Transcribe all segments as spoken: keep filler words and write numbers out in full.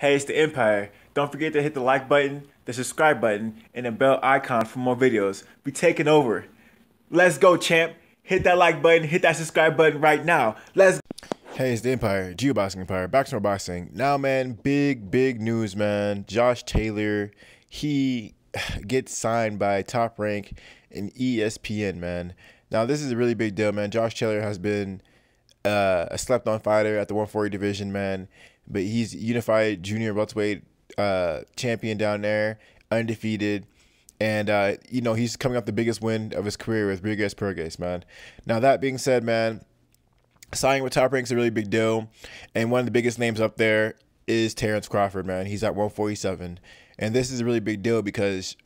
Hey, it's the Empire. Don't forget to hit the like button, the subscribe button, and the bell icon for more videos. Be taking over. Let's go, champ. Hit that like button, hit that subscribe button right now. Let's Hey, it's the Empire, GeoBoxing Empire, back to more boxing. Now, man, big, big news, man. Josh Taylor, he gets signed by Top Rank and E S P N, man. Now, this is a really big deal, man. Josh Taylor has been uh, a slept-on fighter at the one forty division, man. But he's unified junior welterweight uh, champion down there, undefeated. And, uh, you know, he's coming off the biggest win of his career with Régis Prograis, man. Now, that being said, man, signing with Top Rank is a really big deal. And one of the biggest names up there is Terence Crawford, man. He's at one forty-seven. And this is a really big deal because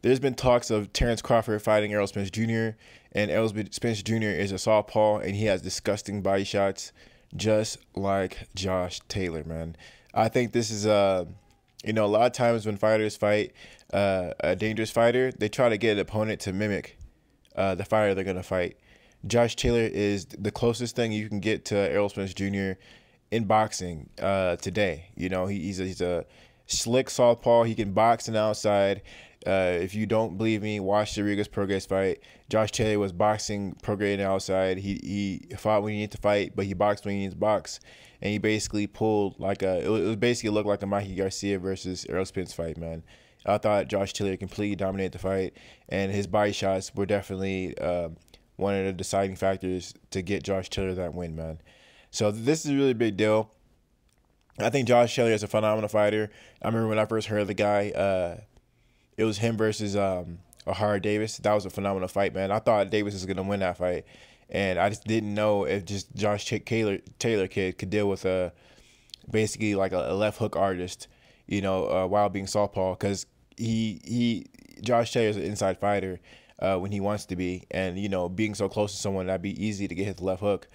there's been talks of Terence Crawford fighting Errol Spence Junior And Errol Spence Junior is a southpaw, and he has disgusting body shots, just like Josh Taylor, man. I think this is, uh, you know, a lot of times when fighters fight uh, a dangerous fighter, they try to get an opponent to mimic uh, the fighter they're going to fight. Josh Taylor is the closest thing you can get to Errol Spence Junior in boxing uh, today. You know, he, he's, a, he's a slick southpaw. He can box on the outside. Uh, if you don't believe me, watch the Régis Prograis fight. Josh Taylor was boxing Prograis on the outside. He he fought when he needed to fight, but he boxed when he needed to box. And he basically pulled like a, it, was, it was basically looked like a Mikey Garcia versus Errol Spence fight, man. I thought Josh Taylor completely dominated the fight, and his body shots were definitely uh, one of the deciding factors to get Josh Taylor that win, man. So this is a really big deal. I think Josh Taylor is a phenomenal fighter. I remember when I first heard of the guy, uh, it was him versus um, O'Hara Davis. That was a phenomenal fight, man. I thought Davis was going to win that fight, and I just didn't know if just Josh Taylor, Taylor kid could deal with a basically like a left hook artist, you know, uh, while being southpaw, because he he Josh Taylor is an inside fighter uh, when he wants to be, and you know, being so close to someone, that'd be easy to get his left hook,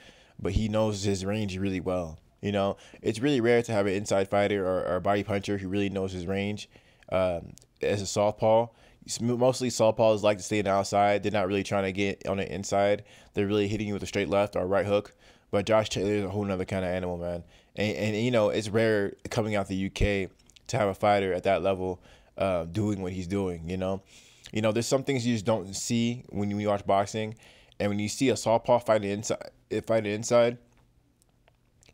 but he knows his range really well. You know, it's really rare to have an inside fighter or, or a body puncher who really knows his range. Um, as a southpaw, mostly southpaws like to stay on the outside. They're not really trying to get on the inside. They're really hitting you with a straight left or right hook. But Josh Taylor is a whole nother kind of animal, man. And, and you know, it's rare coming out the U K to have a fighter at that level uh, doing what he's doing, you know. You know, there's some things you just don't see when you watch boxing. And when you see a southpaw fight the inside, fight the inside,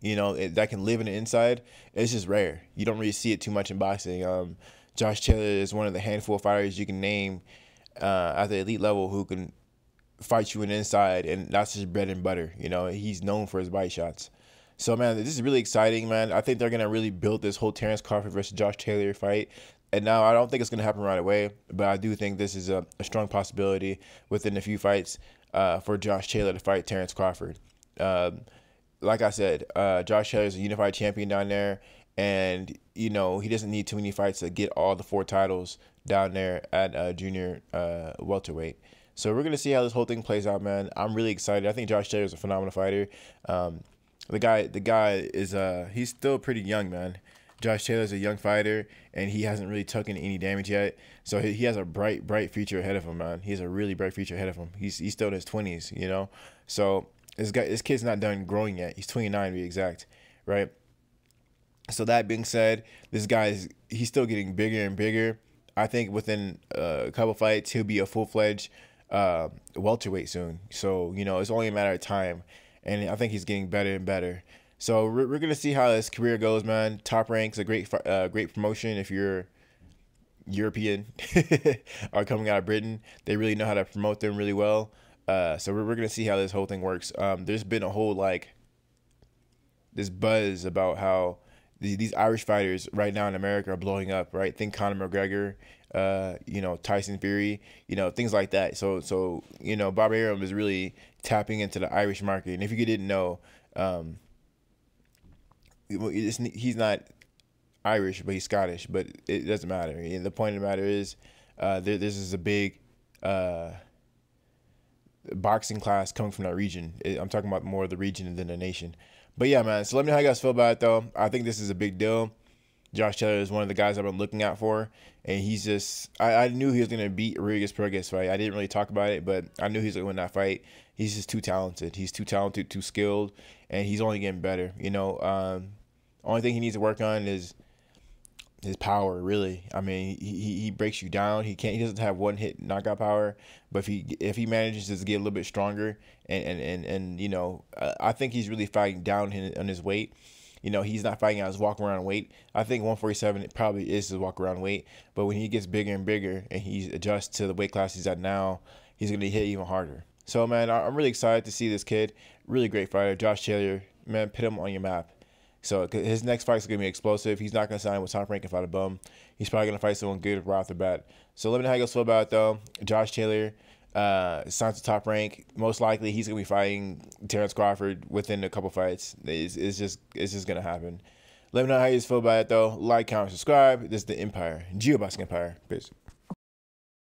you know, it, that can live in the inside, it's just rare. You don't really see it too much in boxing. Um, Josh Taylor is one of the handful of fighters you can name uh, at the elite level who can fight you in the inside, and that's his bread and butter. You know, he's known for his body shots. So, man, this is really exciting, man. I think they're going to really build this whole Terence Crawford versus Josh Taylor fight. And now I don't think it's going to happen right away, but I do think this is a, a strong possibility within a few fights uh, for Josh Taylor to fight Terence Crawford. Um, like I said, uh, Josh Taylor is a unified champion down there. And, you know, he doesn't need too many fights to get all the four titles down there at uh, junior uh, welterweight. So we're going to see how this whole thing plays out, man. I'm really excited. I think Josh Taylor is a phenomenal fighter. Um, the guy the guy is, uh, he's still pretty young, man. Josh Taylor is a young fighter, and he hasn't really taken any damage yet. So he, he has a bright, bright future ahead of him, man. He has a really bright future ahead of him. He's, he's still in his twenties, you know. So this, guy, this kid's not done growing yet. He's twenty-nine to be exact, right? So that being said, this guy, is, he's still getting bigger and bigger. I think within uh, a couple fights, he'll be a full-fledged uh, welterweight soon. So, you know, it's only a matter of time. And I think he's getting better and better. So we're, we're going to see how his career goes, man. Top Rank's a great uh, great promotion if you're European or coming out of Britain. They really know how to promote them really well. Uh, so we're, we're going to see how this whole thing works. Um, there's been a whole, like, this buzz about how these Irish fighters right now in America are blowing up, right? Think Conor McGregor, uh, you know, Tyson Fury, you know, things like that. So, so you know, Bob Arum is really tapping into the Irish market. And if you didn't know, um, it's, he's not Irish, but he's Scottish. But it doesn't matter. And the point of the matter is uh, there, this is a big uh, boxing class coming from that region. I'm talking about more of the region than the nation. But yeah, man, so let me know how you guys feel about it, though. I think this is a big deal. Josh Taylor is one of the guys I've been looking out for, and he's just – I knew he was going to beat Régis Prograis fight. I didn't really talk about it, but I knew he was going to win that fight. He's just too talented. He's too talented, too skilled, and he's only getting better. You know, um, Only thing he needs to work on is his power, really. I mean, he he breaks you down. He can't. He doesn't have one hit knockout power. But if he if he manages to get a little bit stronger, and and and, and you know, I think he's really fighting down on his weight. You know, he's not fighting out his walk around weight. I think one forty-seven probably is his walk around weight. But when he gets bigger and bigger and he adjusts to the weight class he's at now, he's gonna hit even harder. So man, I'm really excited to see this kid. Really great fighter, Josh Taylor. Man, put him on your map. So his next fight is going to be explosive. He's not going to sign with Top Rank and fight a bum. He's probably going to fight someone good right off the bat. So let me know how you guys feel about it, though. Josh Taylor uh, signs to Top Rank. Most likely, he's going to be fighting Terence Crawford within a couple fights. It's, it's just it's just going to happen. Let me know how you guys feel about it, though. Like, comment, subscribe. This is the Empire. GeoBoxingEmpire. Peace.